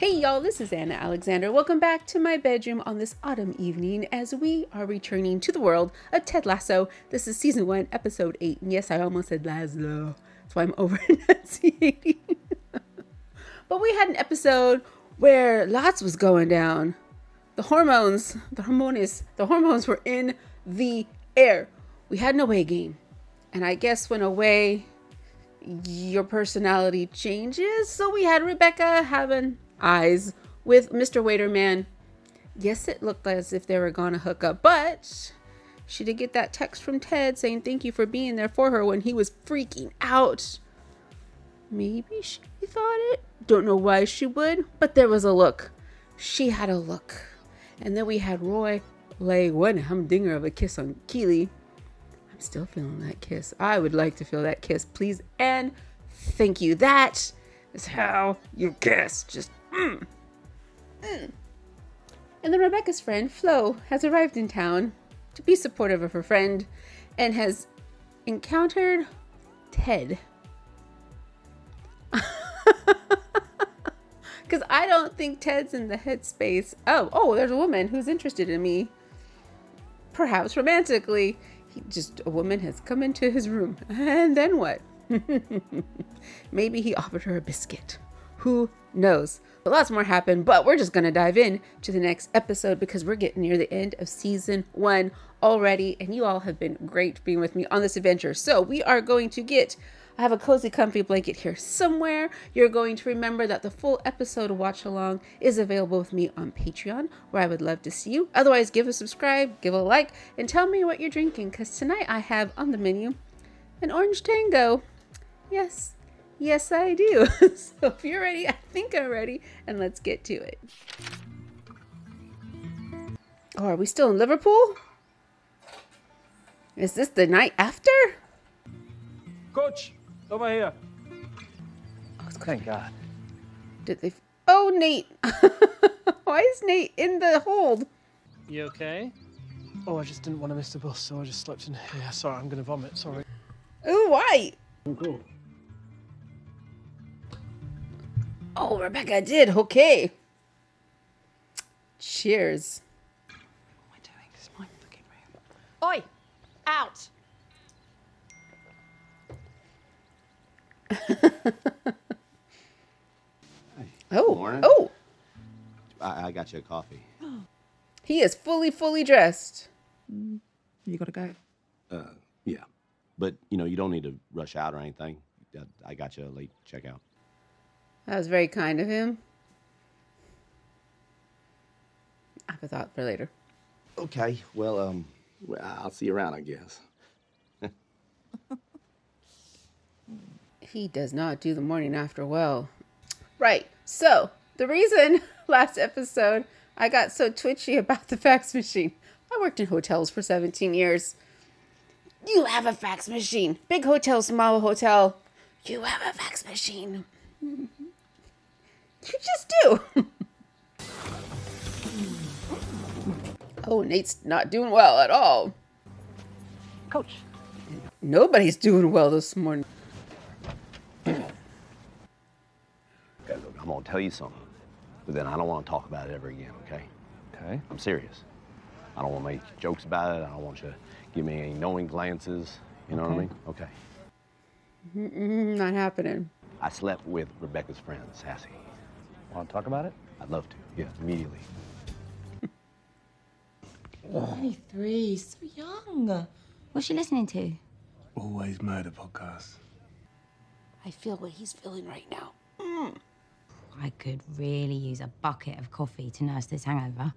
Hey y'all, this is Anna Alexander. Welcome back to my bedroom on this autumn evening as we are returning to the world of Ted Lasso. This is season 1, episode 8. And yes, I almost said Laszlo. That's why I'm over-enunciating. But we had an episode where lots was going down. The hormones were in the air. We had an away game. And I guess when away, your personality changes. So we had Rebecca having eyes with Mr. Waiterman. Yes, it looked as if they were gonna hook up, but she did get that text from Ted saying thank you for being there for her when he was freaking out. Maybe she thought it. Don't know why she would, but there was a look. She had a look. And then we had Roy lay one humdinger of a kiss on Keeley. I'm still feeling that kiss. I would like to feel that kiss, please. And thank you. That is how you kiss. Just And then Rebecca's friend Flo has arrived in town to be supportive of her friend and has encountered Ted. Because I don't think Ted's in the headspace. Oh, there's a woman who's interested in me. Perhaps romantically. A woman has come into his room. And then what? Maybe he offered her a biscuit. Who knows? But lots more happened, but we're just going to dive in to the next episode because we're getting near the end of season 1 already, and you all have been great being with me on this adventure. So we are going to get, I have a cozy comfy blanket here somewhere. You're going to remember that the full episode watch along is available with me on Patreon, where I would love to see you. Otherwise, give a subscribe, give a like, and tell me what you're drinking, because tonight I have on the menu an orange tango. Yes, I do. So if you're ready, I think I'm ready, and let's get to it. Oh, are we still in Liverpool? Is this the night after? Coach, over here. Oh, thank God. Did they? Oh, Nate. Why is Nate in the hold? You okay? Oh, I just didn't want to miss the bus, so I just slept in here. Yeah, sorry, I'm gonna vomit. Sorry. Oh, why? I'm cool. Oh, Rebecca did. Okay. Cheers. What am I doing? This is my fucking room. Oi! Out! Hey. Oh. Morning. Oh. I got you a coffee. He is fully dressed. You gotta go. Yeah. But, you know, you don't need to rush out or anything. I got you a late checkout. That was very kind of him. I have a thought for later. Okay, well, I'll see you around, I guess. He does not do the morning after well. Right, so the reason last episode I got so twitchy about the fax machine. I worked in hotels for 17 years. You have a fax machine. Big hotel, small hotel. You have a fax machine. You just do. Oh, Nate's not doing well at all. Coach. Nobody's doing well this morning. Okay, look, I'm going to tell you something, but then I don't want to talk about it ever again, okay? Okay. I'm serious. I don't want to make jokes about it. I don't want you to give me any knowing glances. You know what I mean? Okay. Not happening. I slept with Rebecca's friend, Sassy. Want to talk about it? I'd love to. Yeah, immediately. 23, so young. What's she listening to? Always Murder podcast. I feel what he's feeling right now. I could really use a bucket of coffee to nurse this hangover.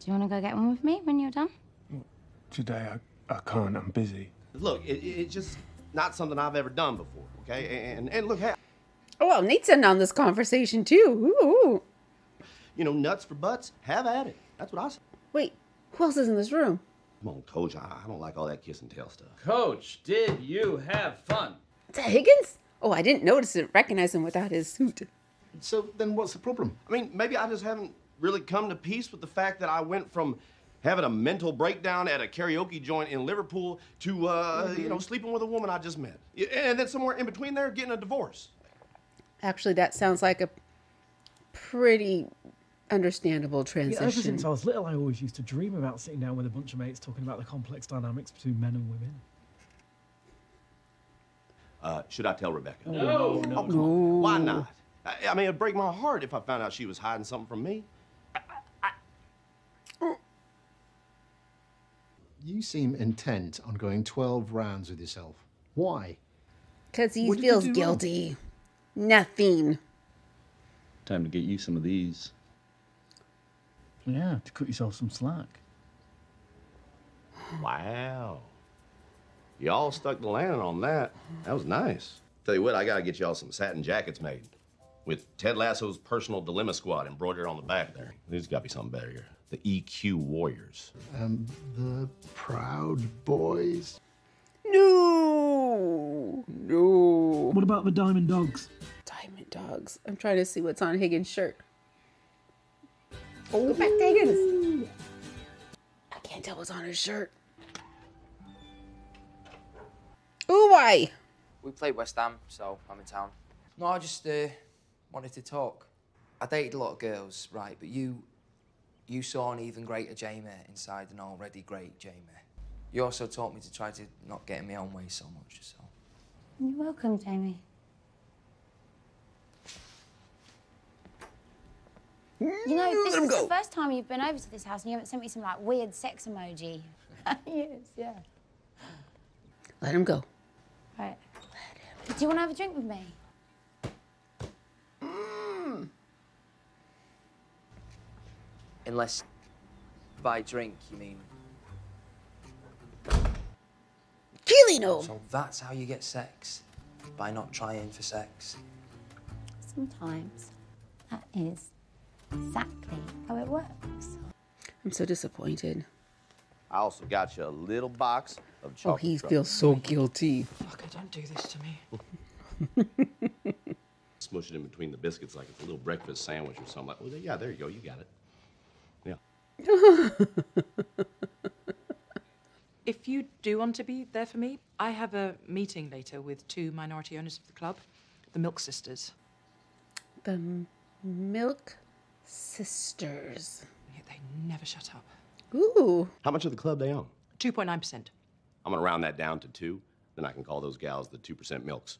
Do you want to go get one with me when you're done? Today, I can't. I'm busy. Look, it's just not something I've ever done before, okay? And look, hey. Oh, well, Nate's in on this conversation, too. Ooh. You know, nuts for butts, have at it. That's what I said. Wait, who else is in this room? Come on, Coach. I don't like all that kiss and tell stuff. Coach, did you have fun? Is that Higgins? Oh, I didn't notice it. Recognize him without his suit. So then what's the problem? I mean, maybe I just haven't really come to peace with the fact that I went from having a mental breakdown at a karaoke joint in Liverpool to, you know, sleeping with a woman I just met. And then somewhere in between there, getting a divorce. Actually, that sounds like a pretty understandable transition. Yeah, ever since I was little, I always used to dream about sitting down with a bunch of mates talking about the complex dynamics between men and women. Should I tell Rebecca? No. No. Why not? I mean, it'd break my heart if I found out she was hiding something from me. You seem intent on going 12 rounds with yourself. Why? Because he feels guilty. Wrong? Nothing. Time to get you some of these. Yeah, to cut yourself some slack. Wow. Y'all stuck the landing on that. That was nice. Tell you what, I gotta get y'all some satin jackets made with Ted Lasso's personal dilemma squad embroidered on the back there. There's gotta be something better here. The EQ Warriors. And the Proud Boys. No! No. What about the Diamond Dogs? Diamond Dogs. I'm trying to see what's on Higgins' shirt. Oh. Go back to Higgins. I can't tell what's on his shirt. Ooh, why? We played West Ham, so I'm in town. No, I just wanted to talk. I dated a lot of girls, right, but you saw an even greater Jamie inside an already great Jamie. You also taught me to try to not get in my own way so much, so. You're welcome, Jamie. You know, this is the first time you've been over to this house and you haven't sent me some, like, weird sex emoji. Yes, yeah. Let him go. Right. Let him. Do you want to have a drink with me? Mm. Unless by drink, you mean... Keeley, no! So that's how you get sex? By not trying for sex? Sometimes. That is... exactly how it works. I'm so disappointed. I also got you a little box of chocolate. Oh, he feels so guilty. Fucker, don't do this to me. Smush it in between the biscuits like it's a little breakfast sandwich or something. Like, oh, yeah, there you go. You got it. Yeah. If you do want to be there for me, I have a meeting later with two minority owners of the club, the Milk Sisters. The Milk Sisters. They never shut up. Ooh. How much of the club they own? 2.9%. I'm gonna round that down to 2, then I can call those gals the 2% Milks.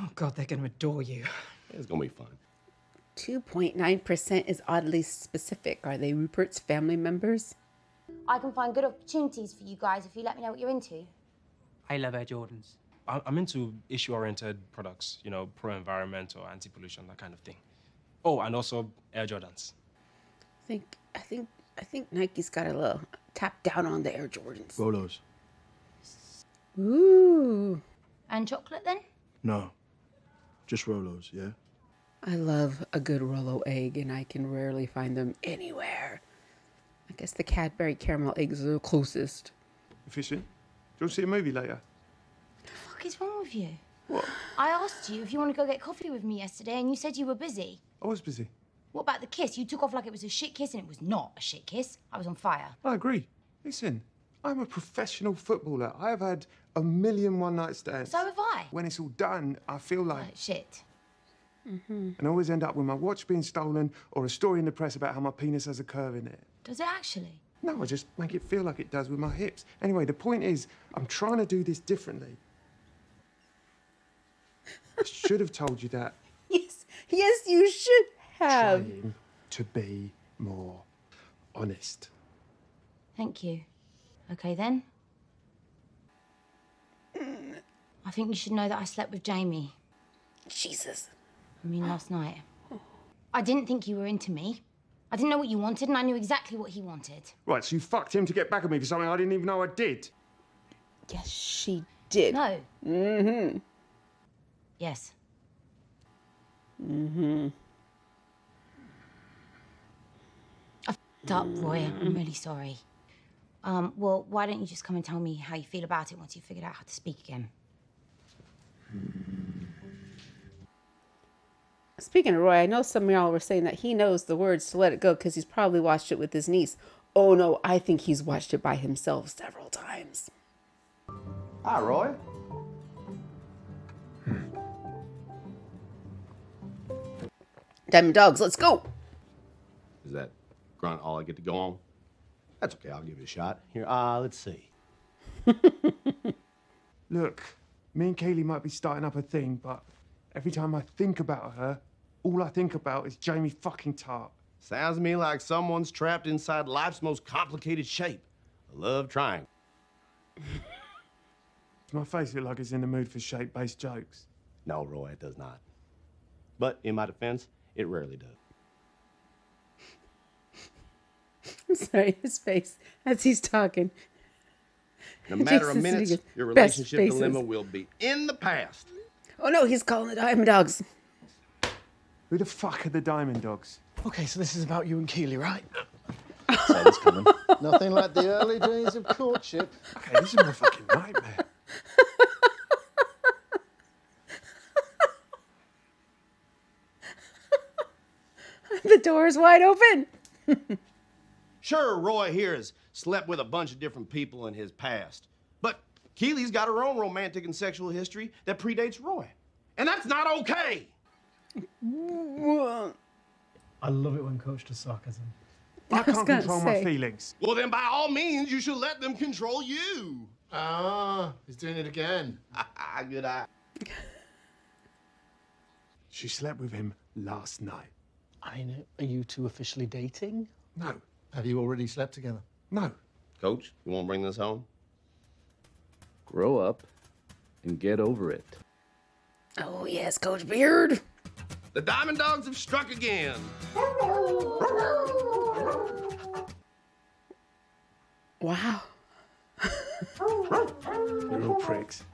Oh God, they're gonna adore you. It's gonna be fun. 2.9% is oddly specific. Are they Rupert's family members? I can find good opportunities for you guys if you let me know what you're into. I love Air Jordans. I'm into issue-oriented products, you know, pro-environmental, anti-pollution, that kind of thing. Oh, and also Air Jordans. I think Nike's got a little tap down on the Air Jordans. Rolos. Ooh. And chocolate then? No, just Rolos, yeah. I love a good Rolo egg, and I can rarely find them anywhere. I guess the Cadbury caramel eggs are the closest. Fishing? Do you want to see a movie later? What the fuck is wrong with you? What? I asked you if you want to go get coffee with me yesterday, and you said you were busy. I was busy. What about the kiss? You took off like it was a shit kiss, and it was not a shit kiss. I was on fire. I agree. Listen, I'm a professional footballer. I have had a million one-night stands. So have I. When it's all done, I feel like shit. Mm-hmm. And I always end up with my watch being stolen or a story in the press about how my penis has a curve in it. Does it actually? No, I just make it feel like it does with my hips. Anyway, the point is, I'm trying to do this differently. I should have told you that. Yes, you should have. Trying to be more honest. Thank you. Okay, then. I think you should know that I slept with Jamie. Jesus. I mean, last night. I didn't think you were into me. I didn't know what you wanted, and I knew exactly what he wanted. Right, so you fucked him to get back at me for something I didn't even know I did. Yes, she did. No. Mm-hmm. Yes. Mm-hmm. I f***ed up, Roy. I'm really sorry. Well, why don't you just come and tell me how you feel about it once you've figured out how to speak again? Speaking of Roy, I know some of y'all were saying that he knows the words to Let It Go because he's probably watched it with his niece. Oh, no, I think he's watched it by himself several times. Hi, Roy. Diamond Dogs, let's go. Is that grunt all I get to go on? That's okay, I'll give it a shot. Here, let's see. Look, me and Keeley might be starting up a thing, but every time I think about her, all I think about is Jamie fucking Tart. Sounds to me like someone's trapped inside life's most complicated shape. I love trying. Does my face look like it's in the mood for shape-based jokes? No, Roy, it does not. But in my defense, it rarely does. I'm sorry, his face as he's talking. In a matter of minutes, your relationship dilemma will be in the past. Oh no, he's calling the Diamond Dogs. Who the fuck are the Diamond Dogs? Okay, so this is about you and Keeley, right? Sounds coming. Nothing like the early days of courtship. Okay, this is my fucking nightmare. The door's wide open. Sure, Roy here has slept with a bunch of different people in his past. But Keeley's got her own romantic and sexual history that predates Roy. And that's not okay! I love it when coached to sarcasm. I can't control my feelings. Well, then by all means, you should let them control you. Ah, he's doing it again. Good eye. She slept with him last night. I know. Are you two officially dating? No. Have you already slept together? No. Coach, you want to bring this home? Grow up and get over it. Oh, yes, Coach Beard. The Diamond Dogs have struck again. Wow. You're all pricks.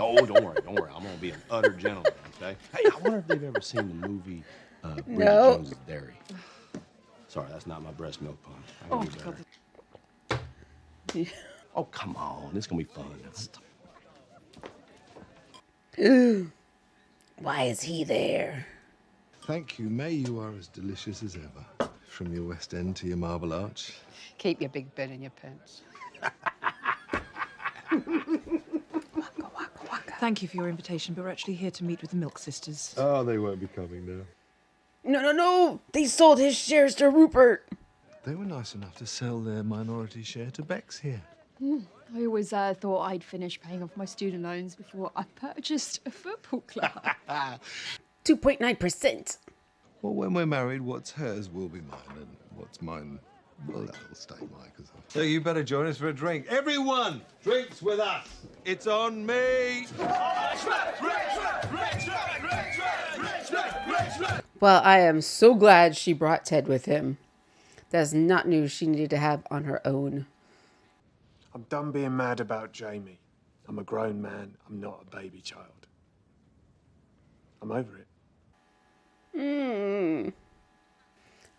Oh, don't worry. I'm going to be an utter gentleman, okay? Hey, I wonder if they've ever seen the movie Bridget Jones's Diary. Sorry, that's not my breast milk pun. I can do better. Yeah. Oh, come on. This is going to be fun. Ooh. Why is he there? Thank you, May. You are as delicious as ever. From your West End to your Marble Arch. Keep your big bed and your pants. Waka, waka, waka. Thank you for your invitation, but we're actually here to meet with the Milk Sisters. Oh, they won't be coming now. No, no, no! They sold his shares to Rupert! They were nice enough to sell their minority share to Bex here. I always thought I'd finish paying off my student loans before I purchased a football club. 2.9%. Well, when we're married, what's hers will be mine, and what's mine, well, that'll stay mine. So you better join us for a drink. Everyone drinks with us. It's on me. Well, I am so glad she brought Ted with him. That's not news she needed to have on her own. I'm done being mad about Jamie. I'm a grown man. I'm not a baby child. I'm over it. Mm.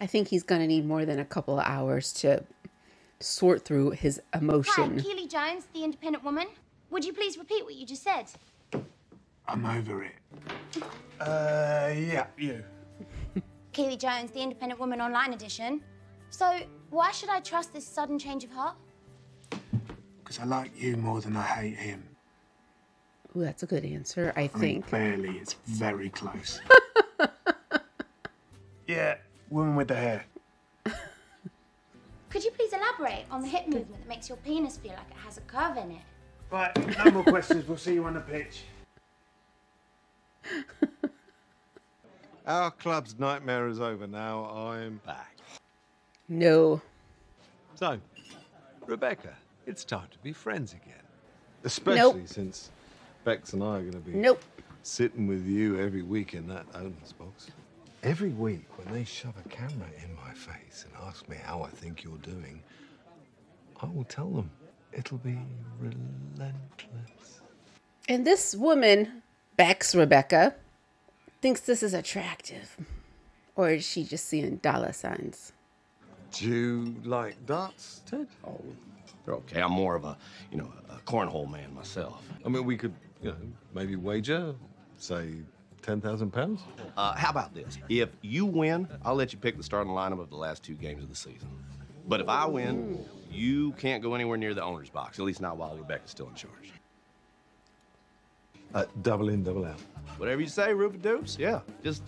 I think he's going to need more than a couple of hours to sort through his emotion. Hi, Keeley Jones, the independent woman. Would you please repeat what you just said? I'm over it. Yeah, you. Keeley Jones, the independent woman online edition. So, why should I trust this sudden change of heart? Because I like you more than I hate him. Ooh, that's a good answer, I think. Barely, it's very close. Yeah, woman with the hair. Could you please elaborate on the hip movement that makes your penis feel like it has a curve in it? Right, no more questions, we'll see you on the pitch. Our club's nightmare is over now, I'm back. No. So, Rebecca. It's time to be friends again. Especially since Bex and I are going to be sitting with you every week in that owner's box. Every week when they shove a camera in my face and ask me how I think you're doing, I will tell them it'll be relentless. And this woman, Bex, Rebecca, thinks this is attractive. Or is she just seeing dollar signs? Do you like darts, Ted? Oh. Okay, I'm more of a, you know, a cornhole man myself. I mean, we could, you know, maybe wager, say, £10,000. How about this? If you win, I'll let you pick the starting lineup of the last two games of the season. But if I win, you can't go anywhere near the owner's box, at least not while Rebecca's still in charge. Double in, double out. Whatever you say, Rupert Doops. Yeah, just...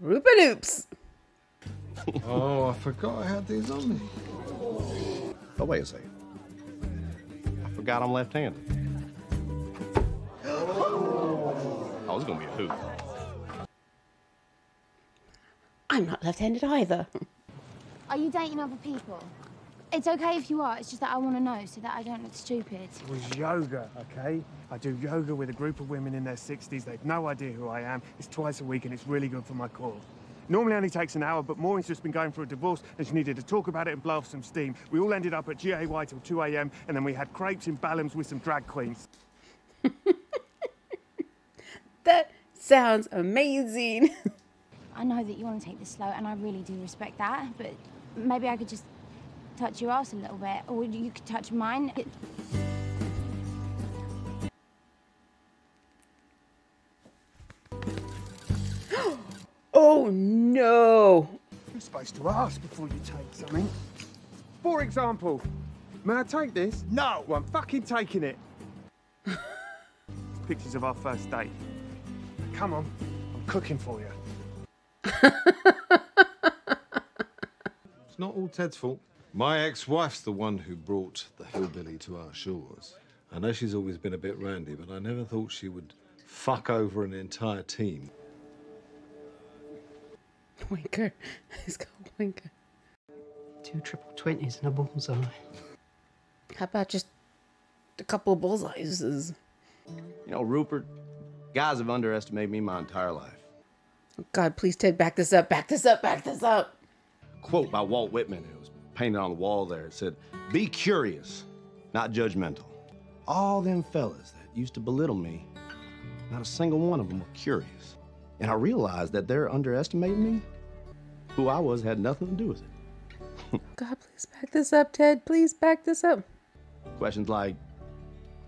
Rupert Doops. Oh, I forgot I had these on me. Oh, wait a second. I forgot I'm left-handed. Oh, it's going to be a hoop. I'm not left-handed either. Are you dating other people? It's okay if you are, it's just that I want to know so that I don't look stupid. It was yoga, okay? I do yoga with a group of women in their 60s. They've no idea who I am. It's twice a week and it's really good for my core. Normally only takes an hour, but Maureen's just been going for a divorce and she needed to talk about it and blow off some steam. We all ended up at GAY till 2 AM and then we had crepes in Balham's with some drag queens. That sounds amazing. I know that you want to take this slow and I really do respect that, but maybe I could just touch your ass a little bit, or you could touch mine. Oh no! You're supposed to ask before you take something. For example, may I take this? No! Well, I'm fucking taking it. Pictures of our first date. Come on, I'm cooking for you. It's not all Ted's fault. My ex-wife's the one who brought the hillbilly to our shores. I know she's always been a bit randy, but I never thought she would fuck over an entire team. Winker. He's got a winker. 2 triple 20s and a bullseye. How about just a couple of bullseyes? You know, Rupert, guys have underestimated me my entire life. Oh God, please, Ted, back this up, back this up, back this up. A quote by Walt Whitman, who was painted on the wall there. It said, "Be curious, not judgmental." All them fellas that used to belittle me, not a single one of them were curious. And I realized that they're underestimating me. Who I was had nothing to do with it. God, please back this up, Ted. Please back this up. Questions like,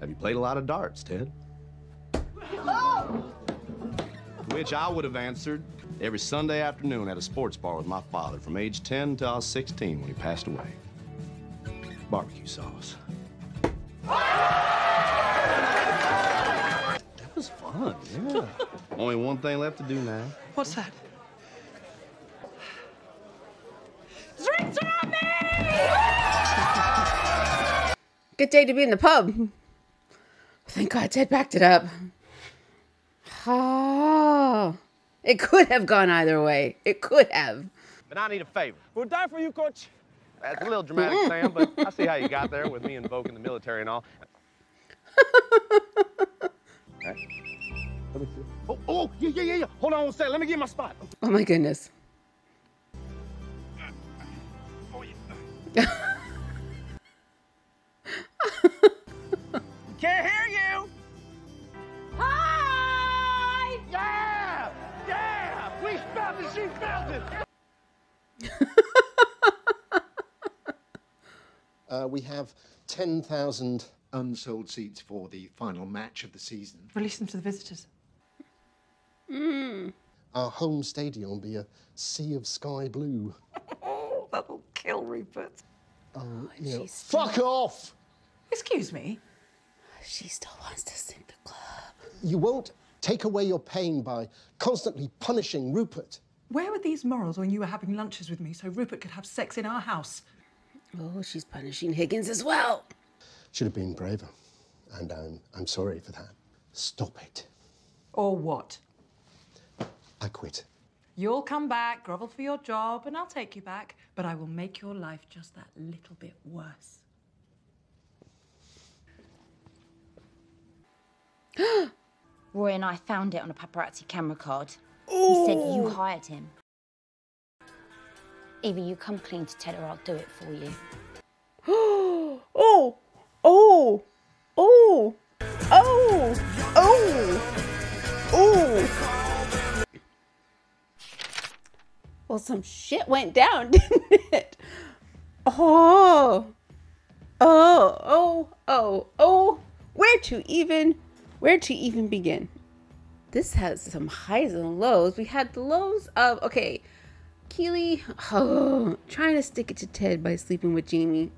have you played a lot of darts, Ted? Oh! Which I would have answered every Sunday afternoon at a sports bar with my father from age 10 to I was 16 when he passed away. Barbecue sauce. That was fun, yeah. Only one thing left to do now. What's that? Drinks are on me! Good day to be in the pub. Thank God Ted backed it up. Oh, it could have gone either way. It could have. But I need a favor. We'll die for you, Coach. That's a little dramatic, Sam, but I see how you got there with me invoking the military and all. All right. Let me see. Oh, yeah. Hold on one second. Let me get my spot. Oh, my goodness. Oh, yeah. Can't hear you. Hi! Yeah! Yeah! We found it. She found it. We have 10,000 unsold seats for the final match of the season. Release them to the visitors. Mm. Our home stadium will be a sea of sky blue. That'll kill Rupert. Oh, fuck off! Excuse me? She still wants to sink the club. You won't take away your pain by constantly punishing Rupert. Where were these morals when you were having lunches with me so Rupert could have sex in our house? Oh, she's punishing Higgins as well. Should have been braver, and I'm sorry for that. Stop it. Or what? I quit. You'll come back, grovel for your job, and I'll take you back, but I will make your life just that little bit worse. Roy and I found it on a paparazzi camera card. Ooh. He said you hired him. Either you come clean to Ted or I'll do it for you. Oh! Well, some shit went down, didn't it? Oh! Where to even begin? This has some highs and lows. We had the lows of, okay, Keeley, trying to stick it to Ted by sleeping with Jamie.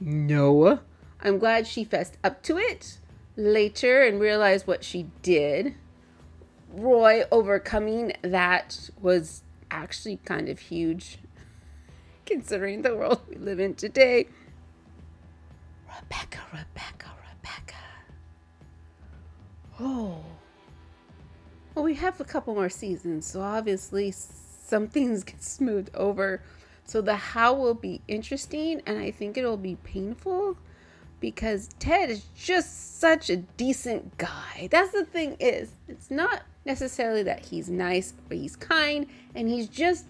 No. I'm glad she fessed up to it later and realized what she did. Roy overcoming that was actually kind of huge, considering the world we live in today. Rebecca. Oh. Well, we have a couple more seasons, so obviously some things get smoothed over. So the how will be interesting, and I think it'll be painful because Ted is just such a decent guy. That's the thing is, it's not necessarily that he's nice, but he's kind, and he's just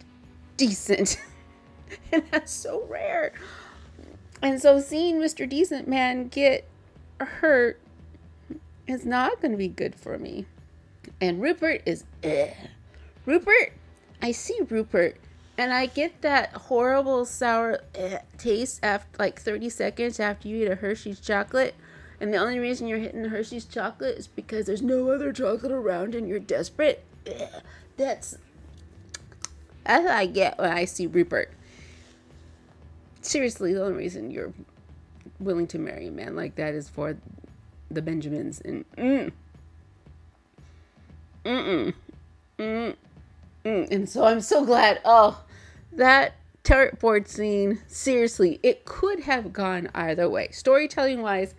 decent. And that's so rare. And so seeing Mr. Decent Man get hurt is not going to be good for me. And Rupert is, ugh. Rupert, I see Rupert, and I get that horrible sour taste after like 30 seconds after you eat a Hershey's chocolate. And the only reason you're hitting Hershey's chocolate is because there's no other chocolate around and you're desperate. Ugh. That's what I get when I see Rupert. Seriously, the only reason you're willing to marry a man like that is for the Benjamins and And so I'm so glad. Oh, that tart board scene, seriously, it could have gone either way. Storytelling wise,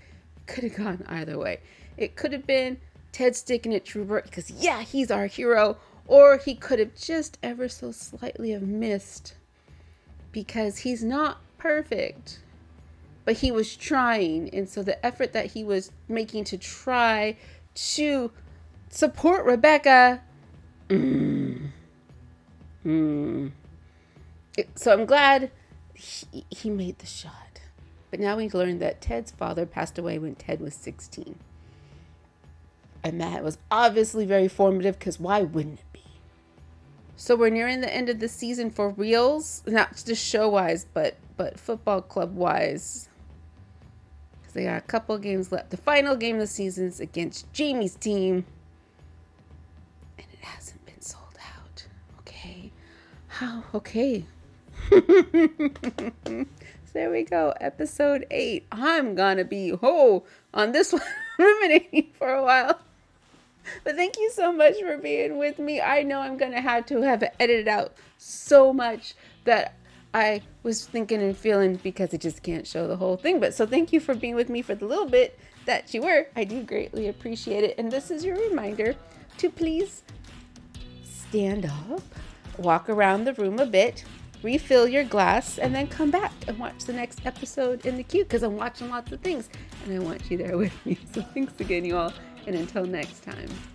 could have gone either way. It could have been Ted sticking it to Rupert because yeah, he's our hero, or he could have just ever so slightly have missed because he's not perfect, but he was trying. And so the effort that he was making to try to support Rebecca. So I'm glad he made the shot. But now we learned that Ted's father passed away when Ted was 16. And that was obviously very formative because why wouldn't it be? So we're nearing the end of the season for reals. Not just show-wise, but football club-wise. Because they got a couple games left. The final game of the season is against Jamie's team. Hasn't been sold out. Okay. How? Okay. So there we go. Episode 8. I'm gonna be on this one ruminating for a while. But thank you so much for being with me. I know I'm gonna have to have edited out so much that I was thinking and feeling because it just can't show the whole thing. But so thank you for being with me for the little bit that you were. I do greatly appreciate it. And this is your reminder to please stand up, walk around the room a bit, refill your glass, and then come back and watch the next episode in the queue because I'm watching lots of things and I want you there with me. So thanks again, you all, and until next time.